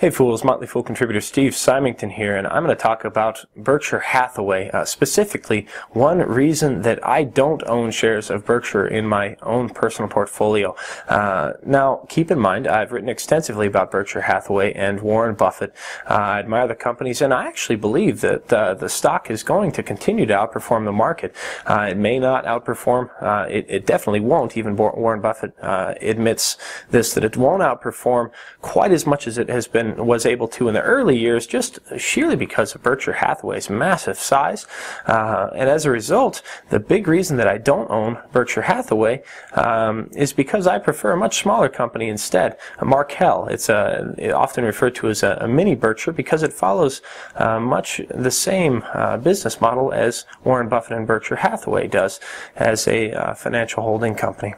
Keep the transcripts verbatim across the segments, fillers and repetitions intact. Hey Fools, Motley Fool contributor Steve Symington here, and I'm going to talk about Berkshire Hathaway. Uh, specifically, one reason that I don't own shares of Berkshire in my own personal portfolio. Uh, now, keep in mind, I've written extensively about Berkshire Hathaway and Warren Buffett. Uh, I admire the companies, and I actually believe that uh, the stock is going to continue to outperform the market. Uh, it may not outperform. Uh, it, it definitely won't. Even Warren Buffett uh, admits this, that it won't outperform quite as much as it has been was able to in the early years, just sheerly because of Berkshire Hathaway's massive size. Uh, and as a result, the big reason that I don't own Berkshire Hathaway um, is because I prefer a much smaller company instead, Markel. It's a, it often referred to as a, a mini Berkshire because it follows uh, much the same uh, business model as Warren Buffett and Berkshire Hathaway does as a uh, financial holding company.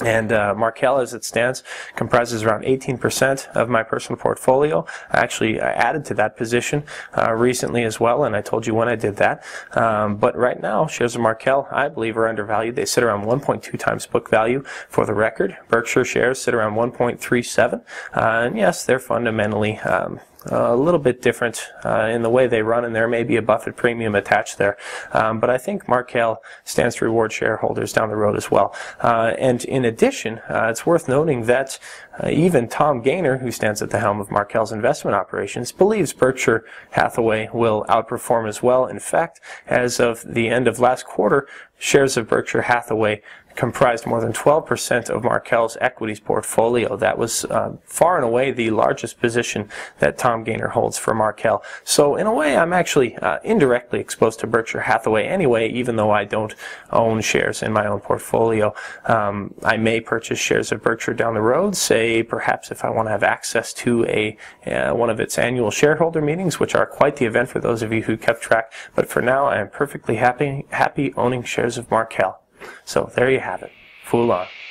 And uh, Markel, as it stands, comprises around eighteen percent of my personal portfolio. I actually added to that position uh, recently as well, and I told you when I did that. Um, but right now, shares of Markel, I believe, are undervalued. They sit around one point two times book value for the record. Berkshire shares sit around one point three seven. Uh, and yes, they're fundamentally um, Uh, a little bit different uh, in the way they run, and there may be a Buffett premium attached there. Um, but I think Markel stands to reward shareholders down the road as well. Uh, and in addition, uh, it's worth noting that uh, even Tom Gayner, who stands at the helm of Markel's investment operations, believes Berkshire Hathaway will outperform as well. In fact, as of the end of last quarter, shares of Berkshire Hathaway comprised more than twelve percent of Markel's equities portfolio. That was uh, far and away the largest position that Tom Gayner holds for Markel. So in a way, I'm actually uh, indirectly exposed to Berkshire Hathaway anyway, even though I don't own shares in my own portfolio. Um, I may purchase shares of Berkshire down the road, say perhaps if I want to have access to a uh, one of its annual shareholder meetings, which are quite the event for those of you who kept track. But for now, I am perfectly happy, happy owning shares of Markel. So there you have it. Fool on.